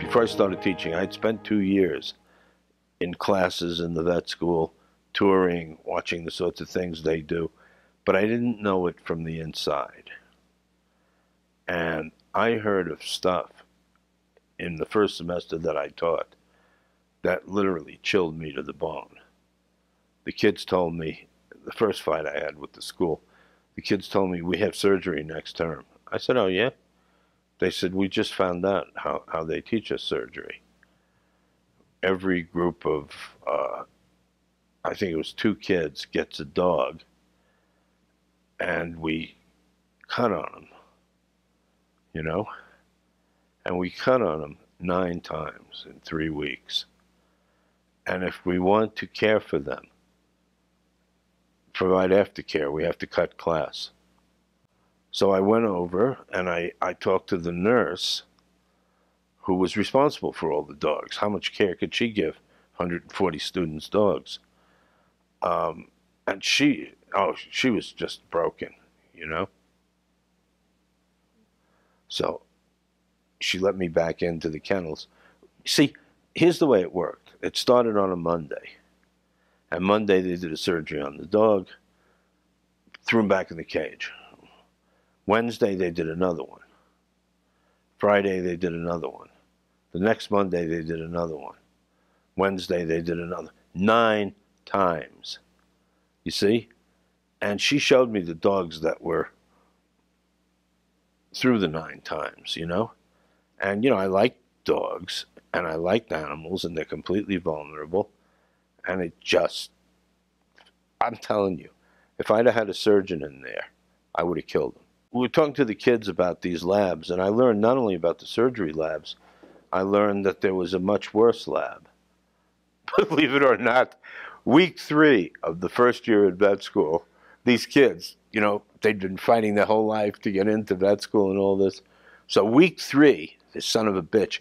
before I started teaching, I had spent 2 years in classes in the vet school, touring, watching the sorts of things they do, but I didn't know it from the inside. And I heard of stuff in the first semester that I taught that literally chilled me to the bone. The kids told me, the first fight I had with the school, the kids told me, "We have surgery next term." I said, "Oh, yeah?" They said, "We just found out how they teach us surgery." Every group of, I think it was 2 kids, gets a dog, and we cut on them, you know? And we cut on them 9 times in 3 weeks. And if we want to care for them, provide aftercare, we have to cut class. So I went over and I talked to the nurse who was responsible for all the dogs. How much care could she give 140 students' dogs? And she was just broken, you know? So she let me back into the kennels. See, here's the way it worked. It started on a Monday. And Monday they did a surgery on the dog, threw him back in the cage. Wednesday they did another one. Friday they did another one. The next Monday they did another one. Wednesday they did another. 9 times. You see? And she showed me the dogs that were through the 9 times, you know? And, you know, I like dogs, and I like animals, and they're completely vulnerable. And it just, I'm telling you, if I'd have had a surgeon in there, I would have killed him. We were talking to the kids about these labs, and I learned not only about the surgery labs, I learned that there was a much worse lab. Believe it or not, week 3 of the first year at vet school, these kids, you know, they'd been fighting their whole life to get into vet school and all this. So week 3, this son of a bitch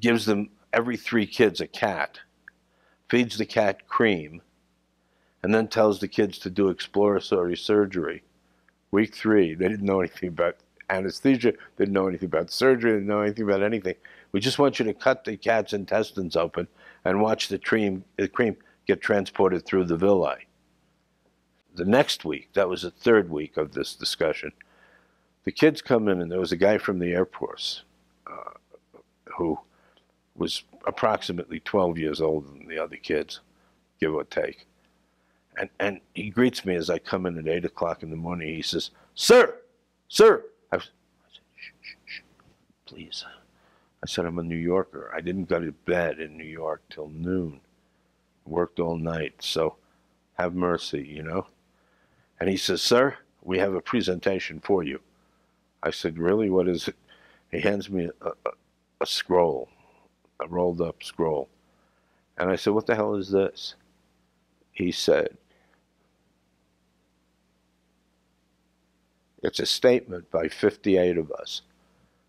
gives them, every 3 kids, a cat, feeds the cat cream, and then tells the kids to do exploratory surgery. Week 3, they didn't know anything about anesthesia, they didn't know anything about surgery, they didn't know anything about anything. "We just want you to cut the cat's intestines open and watch the cream get transported through the villi." The next week, that was the 3rd week of this discussion, the kids come in, and there was a guy from the Air Force who was approximately 12 years older than the other kids, give or take. And he greets me as I come in at 8 o'clock in the morning. He says, Sir! I said, shh, please. I said, "I'm a New Yorker. I didn't go to bed in New York till noon. Worked all night, so have mercy, you know." And he says, "Sir, we have a presentation for you." I said, "Really? What is it?" He hands me a scroll, a rolled-up scroll. And I said, "What the hell is this?" He said, "It's a statement by 58 of us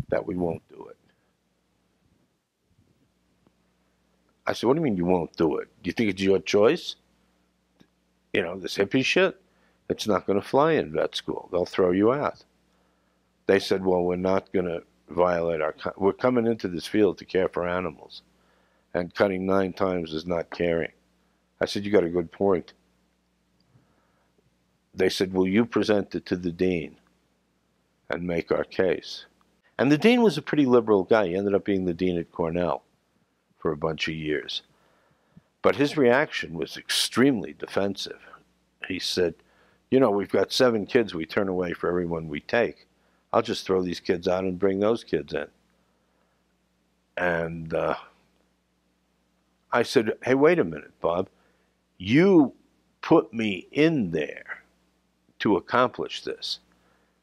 that we won't do it." I said, "What do you mean you won't do it? Do you think it's your choice? You know, this hippie shit? It's not going to fly in vet school. They'll throw you out." They said, "Well, we're not going to violate our... We're coming into this field to care for animals, and cutting 9 times is not caring." I said, "You got a good point." They said, "Will you present it to the dean and make our case?" And the dean was a pretty liberal guy. He ended up being the dean at Cornell for a bunch of years. But his reaction was extremely defensive. He said, "You know, we've got 7 kids we turn away for every one we take. I'll just throw these kids out and bring those kids in." And I said, "Hey, wait a minute, Bob. You put me in there to accomplish this.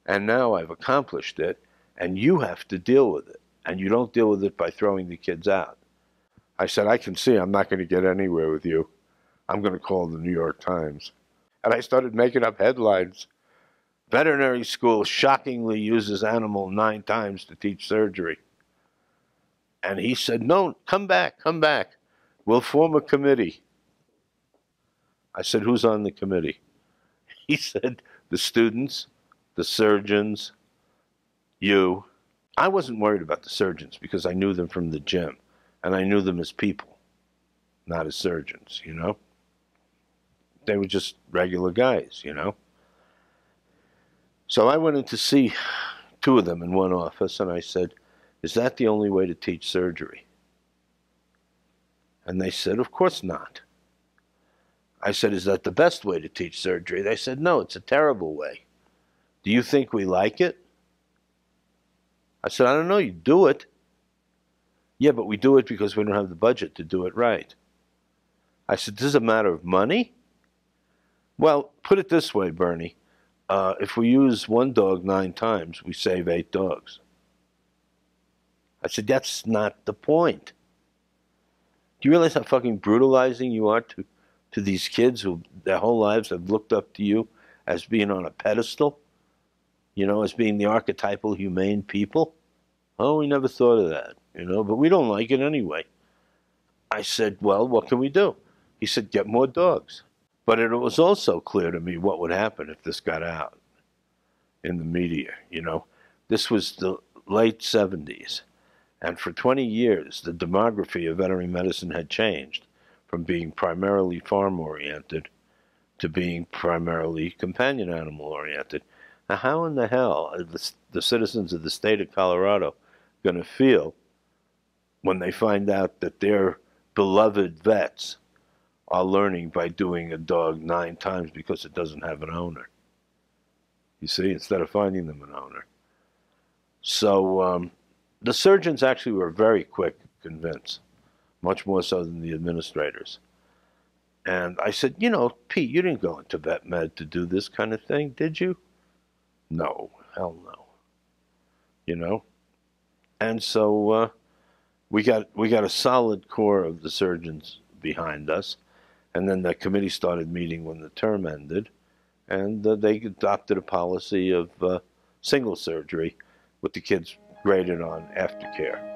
And now I've accomplished it, and you have to deal with it. And you don't deal with it by throwing the kids out." I said, "I can see I'm not going to get anywhere with you. I'm going to call the New York Times." And I started making up headlines. "Veterinary school shockingly uses animal 9 times to teach surgery." And he said, "No, come back. We'll form a committee." I said, "Who's on the committee?" He said, "The students, the surgeons, you, I wasn't worried about the surgeons because I knew them from the gym, and I knew them as people, not as surgeons, you know? They were just regular guys, you know? So I went in to see two of them in one office, and I said, is that the only way to teach surgery? And they said, of course not. I said, is that the best way to teach surgery? They said, no, it's a terrible way. Do you think we like it? I said, I don't know, you do it. Yeah, but we do it because we don't have the budget to do it right. I said, this is a matter of money? Well, put it this way, Bernie. If we use one dog 9 times, we save 8 dogs. I said, that's not the point. Do you realize how fucking brutalizing you are to these kids who their whole lives have looked up to you as being on a pedestal? You know, as being the archetypal humane people? Oh, we never thought of that, you know, but we don't like it anyway. I said, well, what can we do? He said, get more dogs. But it was also clear to me what would happen if this got out in the media, you know. This was the late 70s, and for 20 years, the demography of veterinary medicine had changed from being primarily farm-oriented to being primarily companion animal-oriented. Now, how in the hell are the citizens of the state of Colorado going to feel when they find out that their beloved vets are learning by doing a dog 9 times because it doesn't have an owner? You see, instead of finding them an owner. So the surgeons actually were very quick to convince, much more so than the administrators. And I said, you know, Pete, you didn't go into vet med to do this kind of thing, did you? No, hell no, you know? And so we got a solid core of the surgeons behind us, and then the committee started meeting when the term ended, and they adopted a policy of single surgery with the kids graded on aftercare.